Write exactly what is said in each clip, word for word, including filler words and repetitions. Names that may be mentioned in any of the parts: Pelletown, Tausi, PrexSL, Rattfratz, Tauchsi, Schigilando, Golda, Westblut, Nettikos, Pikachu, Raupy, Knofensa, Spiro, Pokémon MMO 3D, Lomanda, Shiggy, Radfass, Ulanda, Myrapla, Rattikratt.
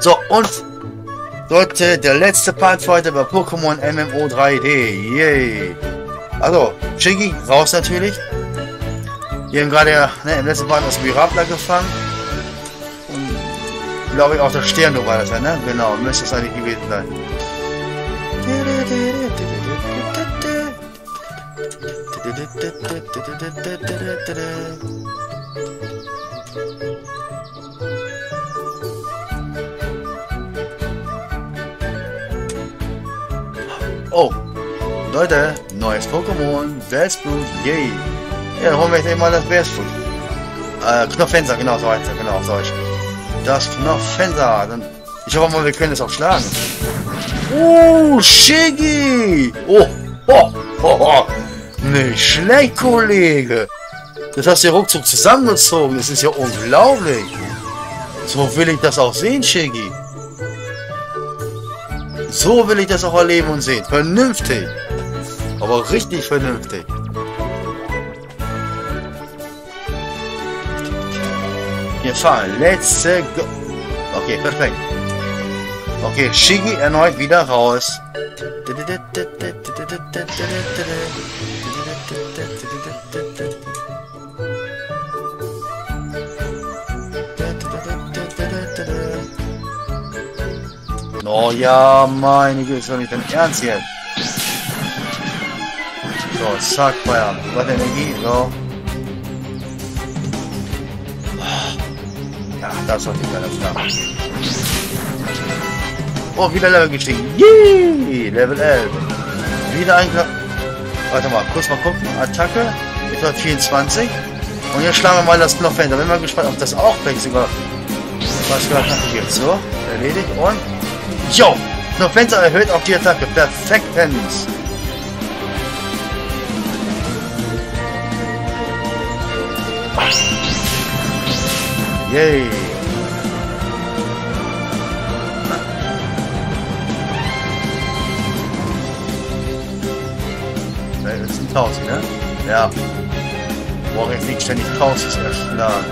So, und Leute, der letzte Part für heute bei Pokémon M M O drei D. Yay! Also, Shiggy raus natürlich. Wir haben gerade ne, im letzten Part das Myrapla gefangen. Und glaube ich auch das Sternlo war das ja, ne? Genau, müsste es eigentlich gewesen sein. Oh, Leute, neues Pokémon, Westblut, yay! Ja, dann holen wir jetzt eben mal das Westblut. Äh, Knofensa, genau, so heißt er, genau, so heißt er. Das Knofensa, dann, ich hoffe mal, wir können es auch schlagen. Oh, Shiggy! Oh, oh, oh, oh! Nicht schlecht, Kollege! Das hast du ja ruckzuck zusammengezogen, das ist ja unglaublich! So will ich das auch sehen, Shiggy! So will ich das auch erleben und sehen. Vernünftig. Aber richtig vernünftig. Wir fahren. Let's go. Okay, perfekt. Okay, Shiggy erneut wieder raus. Oh ja, meine Güte, ist doch nicht dein Ernst jetzt. So, zack, Feuer. Was Energie, so. Ja, das sollte ich alles machen. Oh, wieder Level gestiegen. Yee! Level elf. Wieder ein Kla Warte mal, kurz mal gucken. Attacke. Ich war vierundzwanzig. Und jetzt schlagen wir mal das Knofensa. Da bin ich mal gespannt, ob das auch wechselt. Was gerade passiert. So, erledigt. Und. Jo! Knofensa erhöht auch die Attacke. Perfektens! Yay! Das ist ein Tausi, ne? Ja. Boah, jetzt liegt ständig Tausis erschlagen.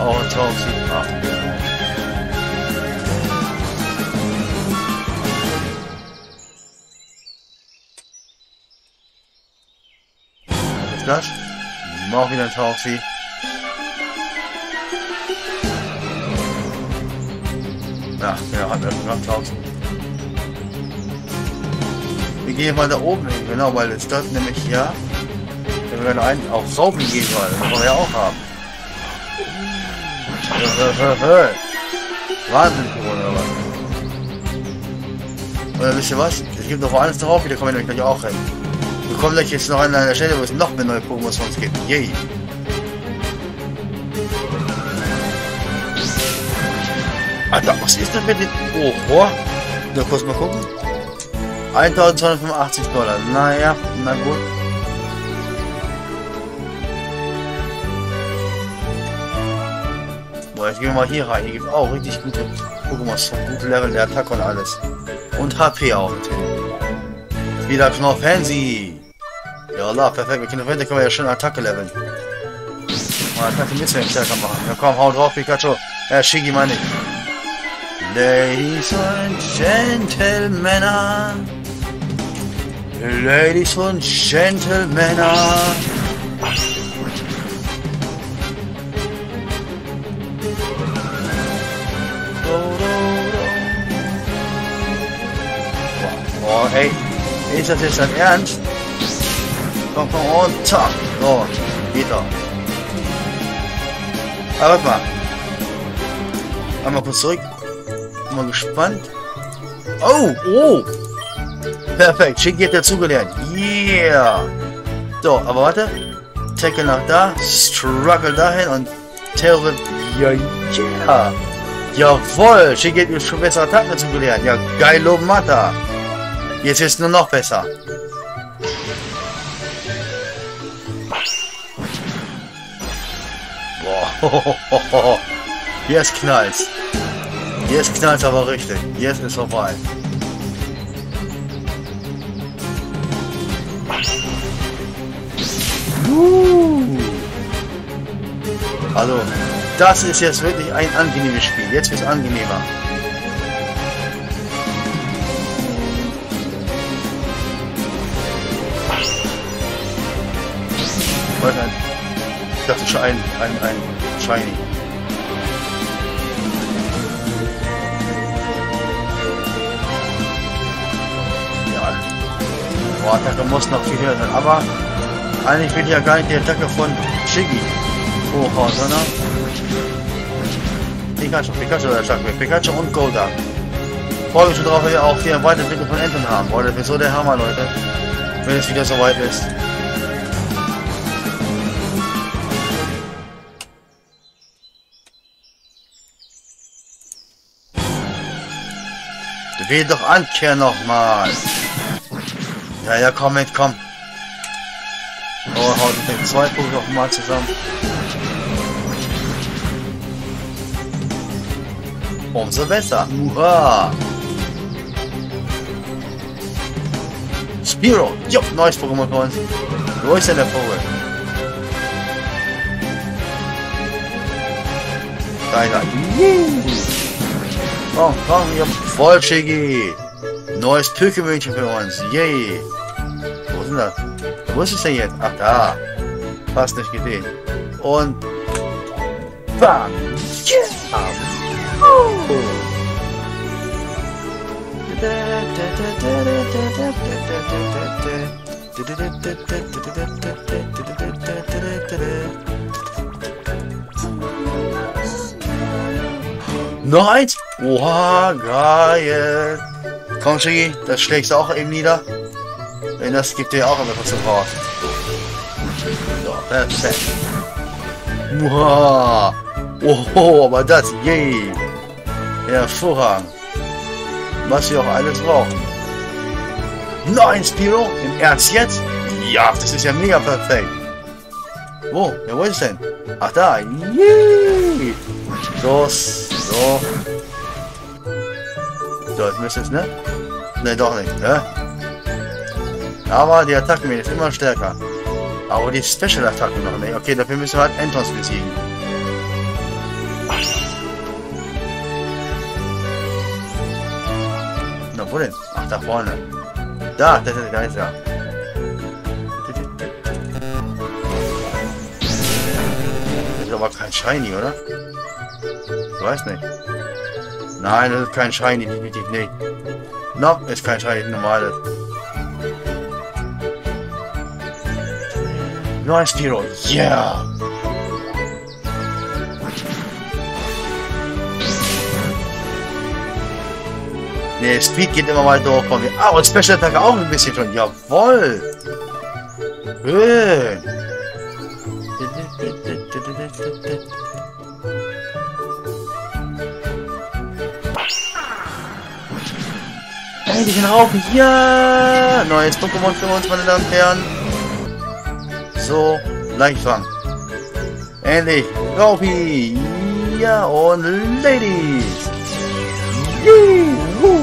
Oh, Tausi. Ach, ja. Das. Auch wieder ein Tauchsi. Ach, der hat das gemacht, Tauchsi. Wir gehen mal da oben hin, genau, weil es dort nämlich ja, wenn wir da einen auf Raupy gehen wollen, das wollen wir ja auch haben. Wahnsinn, oder was? Oder wisst ihr was? Es gibt noch alles drauf, da kommen wir nämlich gleich auch hin. Wir kommen gleich jetzt noch an einer Stelle, wo es noch mehr neue Pokémon von uns gibt. Yay! Alter, was ist das mit dem... Oh, boah! Na, kurz mal gucken. eintausendzweihundertfünfundachtzig Dollar. Naja, na gut. Boah, jetzt gehen wir mal hier rein. Hier gibt es auch richtig gute Pokémon. So gute Level, der Attack und alles. Und H P auch natürlich. Wieder Knofensa. Jalla, perfekt. Mit Knofensa können wir ja schön Attacke leveln. Mal Attacke mit dem stärker machen. Ja komm, hau drauf, Pikachu. Ja, Shiggy meine ich. Ladies und Gentlemen. Ladies und Gentlemen. Oh, hey. Ist das jetzt dein Ernst? Komm, komm, und zack. So, geht doch. Aber warte mal. Einmal kurz zurück. Mal gespannt. Oh, oh. Perfekt, Shiggy hat dazugelernt. Yeah. So, aber warte. Tackle nach da. Struggle dahin und Tail wird... Ja, ja. Jawohl, Shiggy hat schon bessere Attacken dazugelernt. Ja, geil, Lomanda. Jetzt ist es nur noch besser. Boah, jetzt knallt's. Jetzt knallt's aber richtig. Jetzt ist vorbei. Uh. Also, Das ist jetzt wirklich ein angenehmes Spiel. Jetzt wird es angenehmer. Ich dachte schon ein, ein, ein Shiny. Ja. Boah, Attacke muss noch viel höher sein. Aber eigentlich will ich ja gar nicht die Attacke von Shiggy hochhauen, sondern Pikachu, Pikachu oder Attacke. Pikachu und Golda. Freue mich schon drauf, dass wir auch die Weiterentwicklung von Enten haben. Boah, das wird so der Hammer, Leute. Wenn es wieder soweit ist. Geh doch ankehren nochmal. Ja, ja, komm mit, komm. Oh, haut mit zwei Punkten nochmal zusammen. Umso besser. Hurra. Spiro. Jo, neues Pokémon für uns. Wo ist denn der Vogel? Da, da. Komm, komm, ihr voll Shiggy. Neues Pokémonchen für uns. Yay. Wo ist denn das? Wo ist es denn jetzt? Ach, da. Fast nicht gesehen. Und... Bam. Yeah. Oh. Noch eins? Oha, geil. Komm, Shiggy, das schlägst du auch eben nieder. Denn das gibt dir auch immer was zu brauchen. So, perfekt. Oha. Oho, aber das, yay. Hervorragend. Was wir auch alles brauchen. Nein, Spiro, im Ernst jetzt? Ja, das ist ja mega perfekt. Wo? Ja, wo ist es denn? Ach, da. Yay. Los. So. So, jetzt müsste es, ne? Ne, doch nicht, ne? Aber die Attacken werden jetzt immer stärker. Aber die Special-Attacken noch nicht. Okay, dafür müssen wir halt Entons besiegen. Na, wo denn? Ach, da vorne. Da, das ist gar nichts da. Das ist aber kein Shiny, oder? Ich weiß nicht. Nein, das ist kein Shiny, definitiv nicht. No, ist kein Shiny, normales. Neues Spiro, yeah! Ne, Speed geht immer mal durch von mir. Ah, und Special Attack auch ein bisschen schon. Jawoll! Schön! Ich bin Raupy, ja! Neues Pokémon für uns, meine Damen und Herren. So, Leichtfang. Endlich, Raupy, ja und Ladies. Juhu.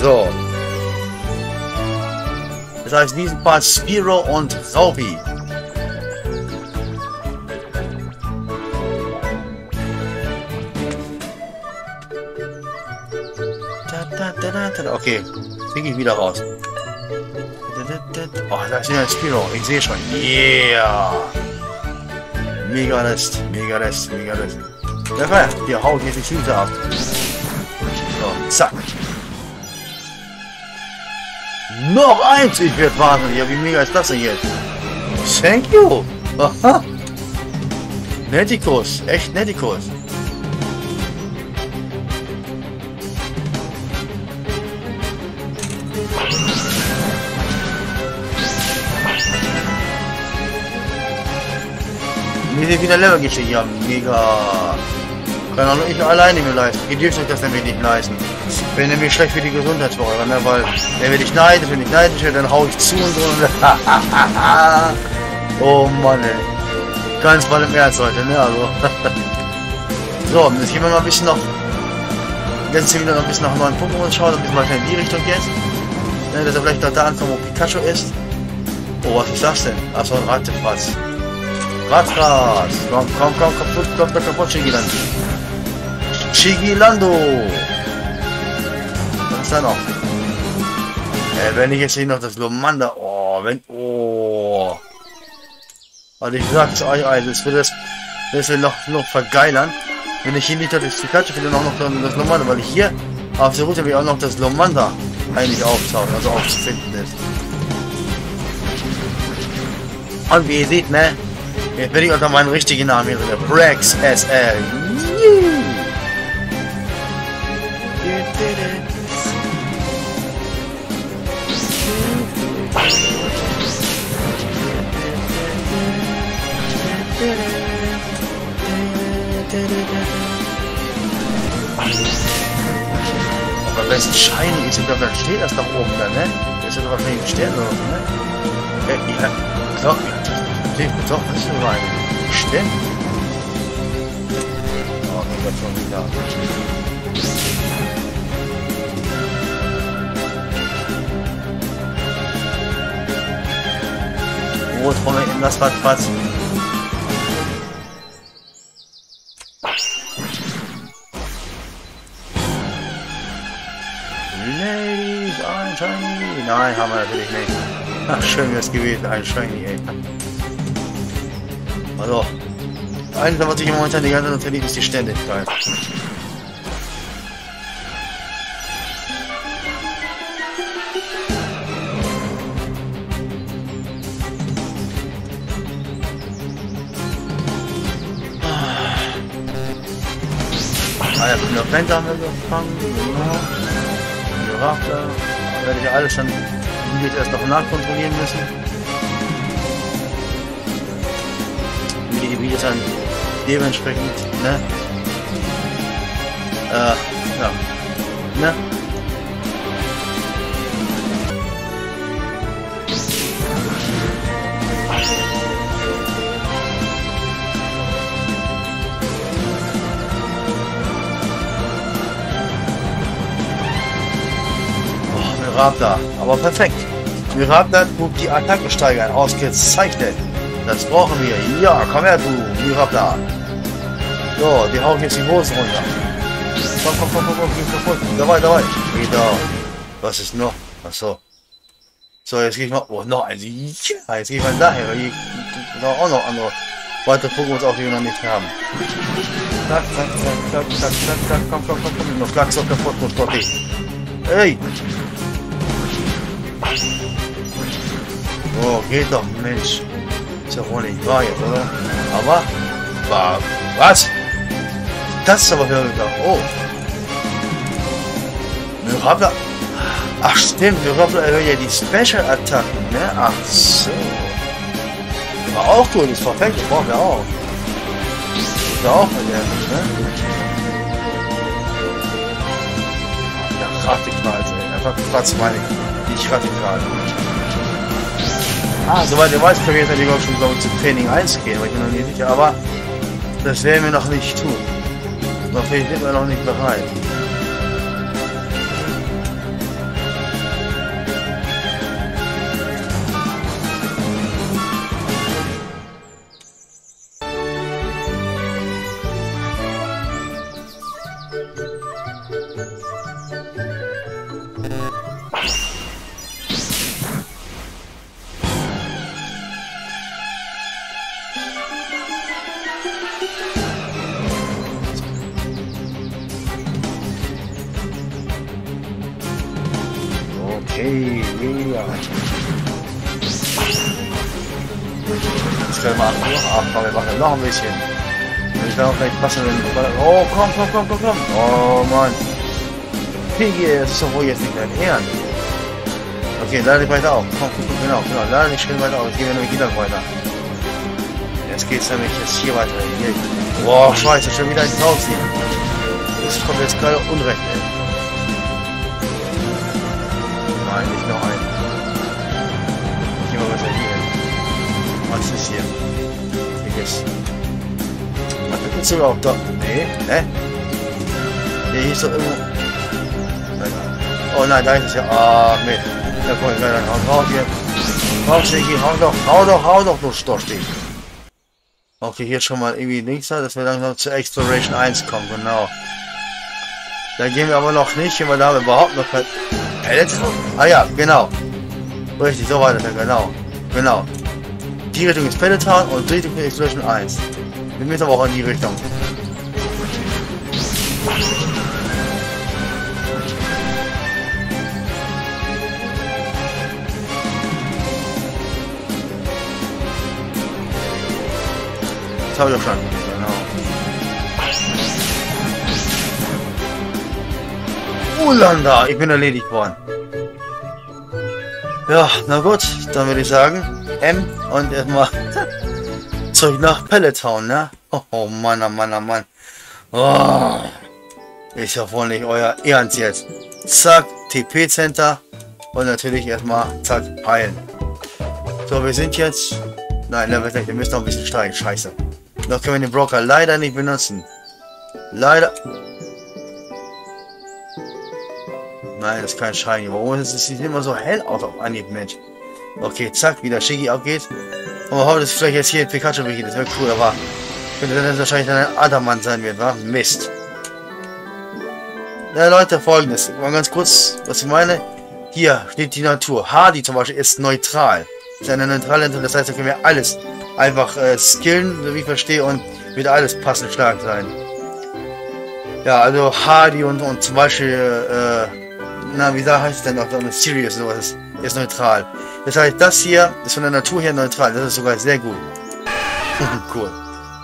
So. Das heißt, diesen Part Spiro und Raupy. Okay, kriege ich wieder raus. Oh, da ist ja ein Spiro. Ich sehe schon. Yeah! Mega Rest, mega Rest, mega Rest. Der Fall, der haut jetzt die Füße ab. So, zack. Noch eins! Ich werde wahnsinnig. Ja, wie mega ist das denn jetzt? Thank you! Aha! Nettikos, echt Nettikos. Wir wieder Level geschickt, ja mega. Kann auch nur ich alleine mir leisten. Ihr dürft euch das nämlich nicht leisten. Wenn nämlich schlecht für die Gesundheit für eure, ne? Weil wenn ich neidisch, wenn ich neidisch werde, dann hau ich zu und so. Oh Mann, ey. Ganz mal im Ernst heute, ne? Also. So, jetzt gehen wir mal ein bisschen noch. Jetzt sind wir wieder noch ein bisschen nach neuen Pokémon schauen, ein bisschen weiter in die Richtung jetzt. Ne, dass er vielleicht noch da ankommt, wo Pikachu ist. Oh, was ist das denn? Achso, ein Rattfratz. Rattikratt. Komm, komm, komm, kaputt, komm, komm, kaputt, Schigilando. Schigilando. Was ist da noch? Äh, wenn ich jetzt hier noch das Lomanda... Oh, wenn... Oh. Also ich sag's euch, also es wird das... Das wird noch, noch vergeilern. Wenn ich hier nicht das Pikachu finde, auch noch das Lomanda, weil ich hier auf der Route wie auch noch das Lomanda eigentlich auftauchen, also aufzufinden ist. Und wie ihr seht, ne? Jetzt bin ich unter meinen richtigen Namen hier drin. PrexSL. Aber wenn es shiny ist, ich glaube, dann steht das da oben, dann, ne? Das ist doch wahrscheinlich ein Stern oder so, ne? Ja, ich glaube, ich glaube, doch, das ist nur ein Stern. Oh, ich glaube schon wieder. Oh, Trommel in das Radfass. Nein, haben wir natürlich nicht. Ach, schön wäre es gewesen, ein Shiny, ey. Also, das Einzige, was ich im Moment die ganze Zeit natürlich ist die Ständigkeit. Ah, ja, Knofensa haben wir gefangen. Ja. Myrapla. Werde ich alles schon jetzt erst noch nachkontrollieren müssen. Wie die Gebiete dann dementsprechend, ne? Äh, ja. Ne? Myrapla, aber perfekt. Myrapla tut die Attacke steigern, ausgezeichnet. Das brauchen wir. Ja, komm her, du Myrapla. So, die hauen jetzt die Hose runter. Komm, komm, komm, komm, komm, komm, komm. Dabei, dabei. Genau. Was ist noch? Achso. So, jetzt gehe ich mal. Oh, noch ein. Ja, jetzt gehe ich mal daher. Hier sind auch noch andere. Weitere Pokémon auch, die wir noch nicht haben. Zack, zack, zack, zack, zack, zack, komm, komm, komm, komm. Noch Klacks auf der Fortnite. Hey! Oh, geht doch, Mensch. Ist ja wohl nicht wahr jetzt, oder? Aber, war, was? Das ist aber wieder, oh. Myrapla. Ach stimmt, Myrapla erhöht ja die Special-Attacken, ne? Ach so. War auch gut, ist perfekt, das brauchen wir auch. Ist ja auch verderbt, ne? Ja, Rattikratt, ey. Rattfratz meine ich, nicht Rattikratt. Ah, soweit ihr weiß, können wir jetzt natürlich auch schon so zu Training eins gehen, weil ich bin noch nicht sicher, aber das werden wir noch nicht tun. Dafür sind wir noch nicht bereit. Hey, ja. Jetzt können wir noch abfahren, wir machen noch ein bisschen. Wenn ich da auch gleich passen will. Oh, komm, komm, komm, komm, komm. Oh, Mann. Piggy, das ist doch wohl jetzt nicht dein Herrn. Okay, lade ich weiter auf. Komm, komm, komm, genau, genau. Lade dich schön weiter auf. Jetzt gehen wir nämlich wieder weiter. Jetzt geht's nämlich jetzt hier weiter. Boah, scheiße, schon wieder ein Tausi. Das kommt jetzt gerade unrecht, ey. Eigentlich noch ein. Ich mal weiter hier. Was ist hier? Hier ist. Was ist denn überhaupt da? Nee, ne? Nee, hier ist doch irgendwo. Oh nein, da ist es ja. Ah, mit. Da wollen wir dann hauen. Hau hier. Hau, Schiggy, hau doch, hau doch, hau doch, du Storchstich. Okay, hier schon mal irgendwie links, dass wir langsam zur Exploration eins kommen, genau. Da gehen wir aber noch nicht, weil da haben wir überhaupt noch kein... Ah ja, genau. Richtig, so weiter, genau. Genau. Die Richtung ist Pelletown und die Richtung ist Exploration eins. Wir müssen aber auch in die Richtung. Das habe ich auch schon. Genau. Ulanda! Ich bin erledigt worden. Ja, na gut. Dann würde ich sagen, M und erstmal zurück nach Pelletown, ne? Oh, oh Mann, oh Mann, oh Mann. Oh, ist ja wohl nicht euer Ernst jetzt. Zack, T P-Center. Und natürlich erstmal, zack, heilen. So, wir sind jetzt... Nein, wir müssen noch ein bisschen steigen. Scheiße. Noch können wir den Broker leider nicht benutzen. Leider. Nein, das ist kein Shiny. Warum ist es nicht immer so hell aus auf Anhieb, Mensch? Okay, zack, wie der Shiggy abgeht. Und wir hoffen, dass vielleicht jetzt hier ein Pikachu beginnt. Das wäre cool, aber könnte dann wahrscheinlich dann ein Adamann sein wird, wa? Mist. Na Leute, folgendes. Mal ganz kurz, was ich meine. Hier steht die Natur. Hardy zum Beispiel ist neutral. Ist eine neutrale Natur, das heißt, da können wir alles einfach äh, skillen, so wie ich verstehe, und wird alles passend stark sein. Ja, also Hardy und, und zum Beispiel, äh, na, wie heißt es denn noch, Sirius sowas ist, ist neutral. Das heißt, das hier ist von der Natur her neutral, das ist sogar sehr gut. Cool.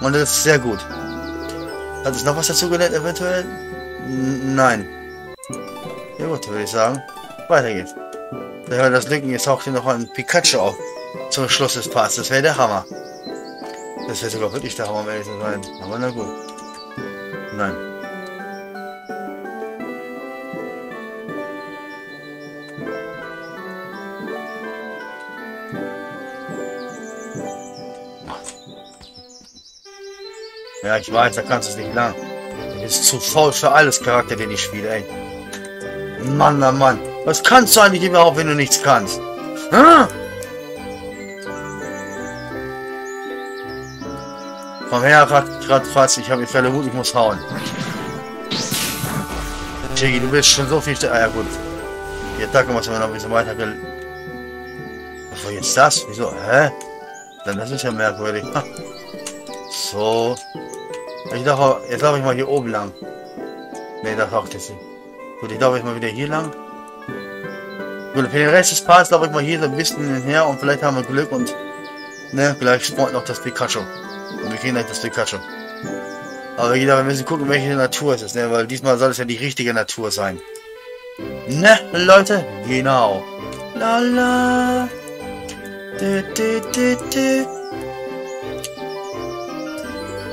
Und das ist sehr gut. Hat es noch was dazu gelernt, eventuell? N nein. Ja gut, würde ich sagen. Weiter geht's. Ja, das Linken, jetzt taucht hier noch ein Pikachu auf. Zum Schluss des Parts, das wäre der Hammer. Das wäre sogar wirklich der Hammer, wenn ich so sein. Aber na gut. Nein. Ja, ich weiß, da kannst du es nicht lang. Du bist zu faul für alles Charakter, den ich spiele, ey. Mann, na Mann. Was kannst du eigentlich überhaupt, wenn du nichts kannst? Hm? Komm her, Rattfratz, ich habe die Fälle gut, ich muss hauen. Shiggy, du bist schon so viel... Ah ja, gut. Die Attacke muss man noch ein bisschen weiter... Was war jetzt das? Wieso? Hä? Dann das ist ja merkwürdig. So. Ich dachte, jetzt laufe ich mal hier oben lang. Ne, das auch jetzt nicht. Gut, ich laufe jetzt mal wieder hier lang. Gut, für den Rest des Parts laufe ich mal hier so ein bisschen her und vielleicht haben wir Glück und ne, gleich spawnt noch das Pikachu. Und wir kriegen gleich das Pikachu. Aber jeder, wir müssen gucken, welche Natur es ist, ne? Weil diesmal soll es ja die richtige Natur sein. Ne, Leute? Genau. La la. Du, du, du, du.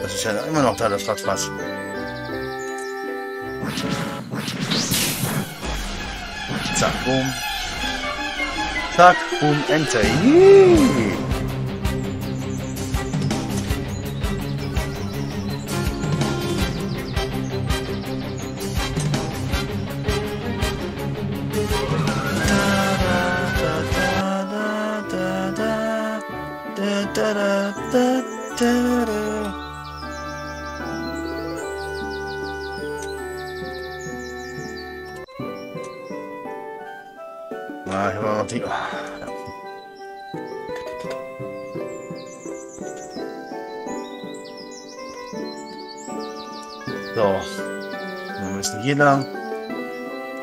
Das ist ja immer noch da, das Rattfratz. Zack, boom. Zack, boom, enter. Yee. Ah, ich war noch die... So. Wir müssen hier lang.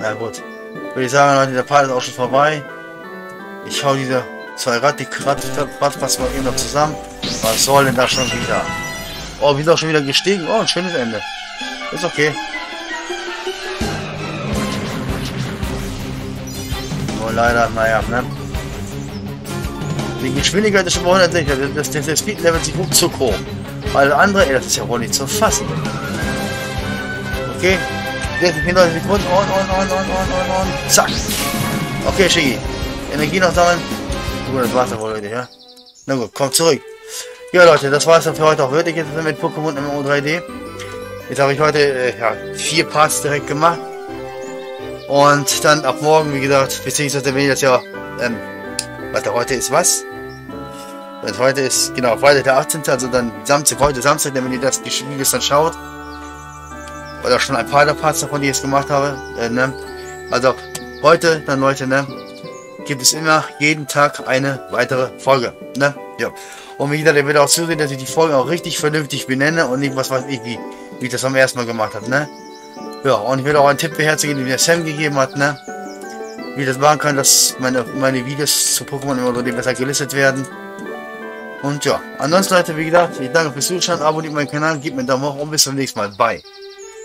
Na gut. Würde ich sagen, Leute, der Part ist auch schon vorbei. Ich hau diese zwei Rattikratt mal eben noch zusammen. Was soll denn da schon wieder? Oh, wir sind auch schon wieder gestiegen. Oh, ein schönes Ende. Ist okay. Leider, naja, ne? Die Geschwindigkeit ist schon mal hundertsechzig, das, das, das Speed-Level sich ruckzuck hoch. Alle andere, ey, das ist ja wohl nicht zu fassen. Okay, sechzig, neunzig Sekunden, on, on, on, on, on, on, on, zack. Okay, Shiggy, Energie noch sammeln. Gut, das war's dann wohl, Leute, ja? Na gut, kommt zurück. Ja, Leute, das war's dann für heute auch wirklich jetzt mit Pokémon M M O drei D. Jetzt habe ich heute, äh, ja, vier Parts direkt gemacht. Und dann ab morgen, wie gesagt, beziehungsweise wenn ich das ja, ähm, warte, heute ist was? Und heute ist, genau, Freitag der achtzehnte Also dann Samstag, heute Samstag, denn wenn ihr das, die Videos dann schaut, oder schon ein paar der Parts davon, die ich jetzt gemacht habe, äh, ne? Also heute dann, Leute, ne? Gibt es immer jeden Tag eine weitere Folge, ne? Ja. Und wie jeder, der wird auch zusehen, dass ich die Folgen auch richtig vernünftig benenne und nicht was weiß ich, wie, wie ich das am ersten Mal gemacht habe, ne? Ja, und ich will auch einen Tipp beherzigen, den mir Sam gegeben hat, ne? Wie ich das machen kann, dass meine, meine Videos zu Pokémon M M O drei D besser gelistet werden. Und ja, ansonsten, Leute, wie gesagt, ich danke fürs Zuschauen, abonniert meinen Kanal, gebt mir einen Daumen hoch und bis zum nächsten Mal. Bye!